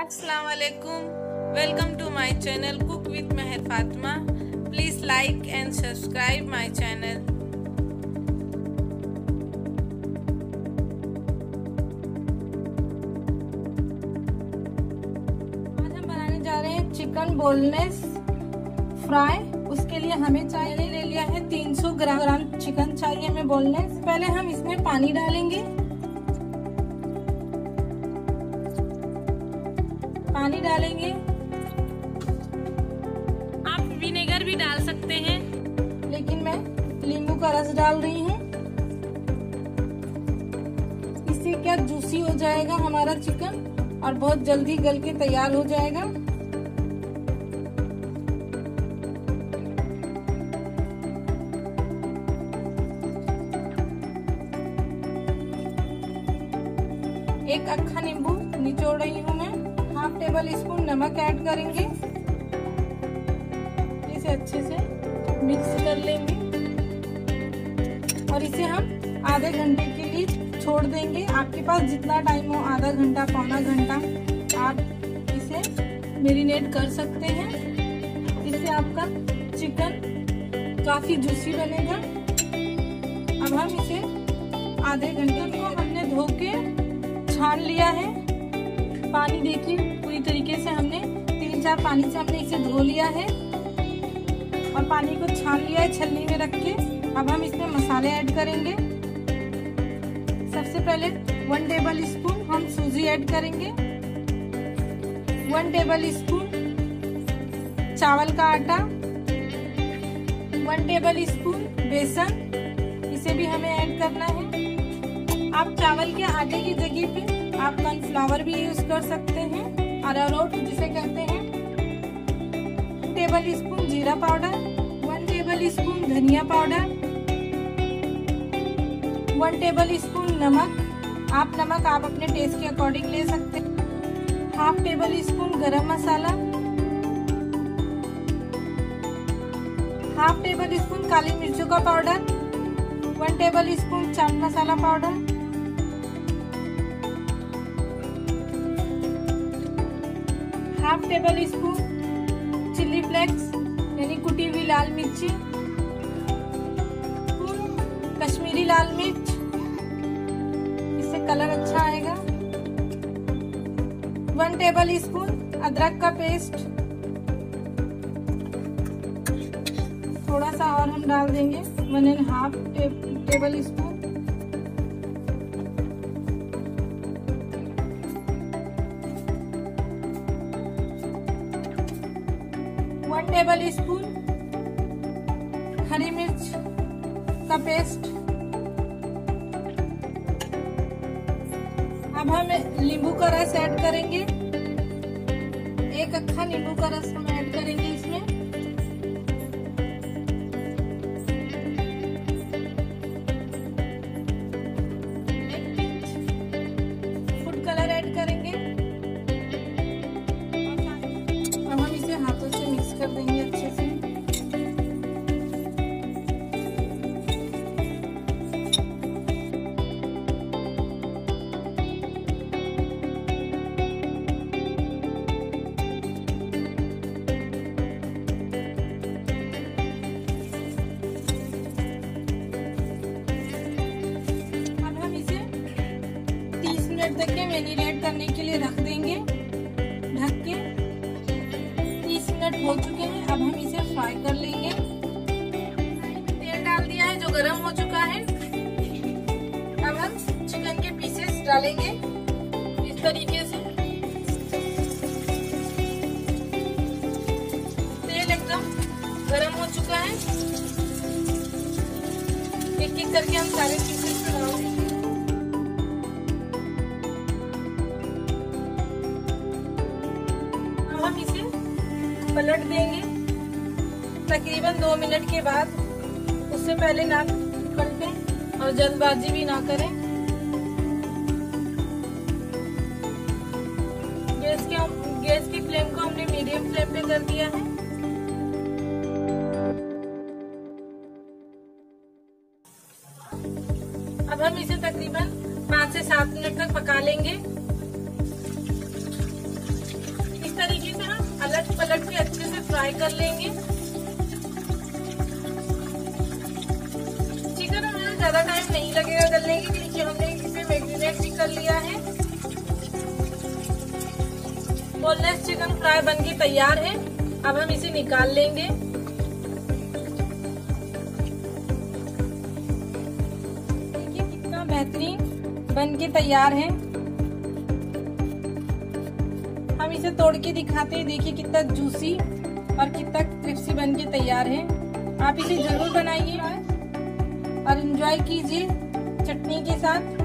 Assalamualaikum. Welcome to my channel Cook with Meher Fatima. Please like and subscribe my channel. आज हम बनाने जा रहे हैं चिकन बोनलेस फ्राई। उसके लिए हमें चाहिए ले लिया है 300 ग्राम चिकन चाहिए हमें बोनलेस। पहले हम इसमें पानी डालेंगे। पानी डालेंगे, आप विनेगर भी डाल सकते हैं, लेकिन मैं नींबू का रस डाल रही हूँ। इससे क्या जूसी हो जाएगा हमारा चिकन और बहुत जल्दी गल के तैयार हो जाएगा। एक अक्खा नींबू निचोड़ रही हूँ मैं। 1 टेबल स्पून नमक ऐड करेंगे। इसे अच्छे से मिक्स कर लेंगे और इसे हम आधे घंटे के लिए छोड़ देंगे। आपके पास जितना टाइम हो, आधा घंटा पौना घंटा, आप इसे मैरिनेट कर सकते हैं। इससे आपका चिकन काफ़ी जूसी बनेगा। अब हम इसे आधे घंटे को हमने धो के छान लिया है। पानी देखिए पूरी तरीके से हमने 3-4 पानी से हमने इसे धो लिया है और पानी को छान लिया है छलनी में रख के। अब हम इसमें मसाले ऐड करेंगे। सबसे पहले 1 टेबल स्पून हम सूजी ऐड करेंगे, 1 टेबल स्पून चावल का आटा, 1 टेबल स्पून बेसन, इसे भी हमें ऐड करना है। आप चावल के आटे की जगह पे आप कॉर्नफ्लावर भी यूज कर सकते हैं, अरारोट जिसे कहते हैं। 1 टेबल स्पून जीरा पाउडर, 1 टेबल स्पून धनिया पाउडर, 1 टेबल स्पून नमक। आप नमक आप अपने टेस्ट के अकॉर्डिंग ले सकते हैं। 1/2 टेबल स्पून गरम मसाला, 1/2 टेबल स्पून काली मिर्चों का powder, 1 tablespoon chaat masala powder, 1/2 tablespoon chilli flakes यानी कुटी हुई लाल मिर्ची, कश्मीरी लाल मिर्च, इससे कलर अच्छा आएगा। 1 टेबल स्पून अदरक का पेस्ट थोड़ा सा और हम डाल देंगे, 1.5 टेबल स्पून। टेबल स्पून हरी मिर्च का पेस्ट। अब हम नींबू का रस ऐड करेंगे। 1 अक्खा नींबू का रस हम ऐड करेंगे इसमें। फूड कलर ऐड करेंगे। अब हम इसे हाथों से मिक्स कर देंगे अच्छे से। अब हम इसे 30 मिनट तक के मैरिनेट करने के लिए रख देंगे ढक के। हो चुके हैं, अब हम इसे फ्राई कर लेंगे। तेल डाल दिया है जो गरम हो चुका है। अब हम चिकन के पीसेस डालेंगे इस तरीके से। तेल एकदम गरम हो चुका है। एक एक करके हम सारे पीसेस डालेंगे। अब हम इसे पलट देंगे तकरीबन 2 मिनट के बाद। उससे पहले ना पलटें और जल्दबाजी भी ना करें। गैस की फ्लेम को हमने मीडियम फ्लेम पे कर दिया है। अब हम इसे तकरीबन 5 से 7 मिनट तक पका लेंगे। फ्राई कर लेंगे। चिकन हमें ज़्यादा टाइम नहीं लगेगा गलने के लिए, हमने इसमें मैरिनेट भी कर लिया है। बोनलेस चिकन फ्राई बनके तैयार है। अब हम इसे निकाल लेंगे। देखिए कितना बेहतरीन बनके तैयार है। हम इसे तोड़ के दिखाते हैं। देखिए कितना जूसी और कितना क्रिस्पी बनके तैयार है। आप इसे जरूर बनाइए और एंजॉय कीजिए चटनी के साथ।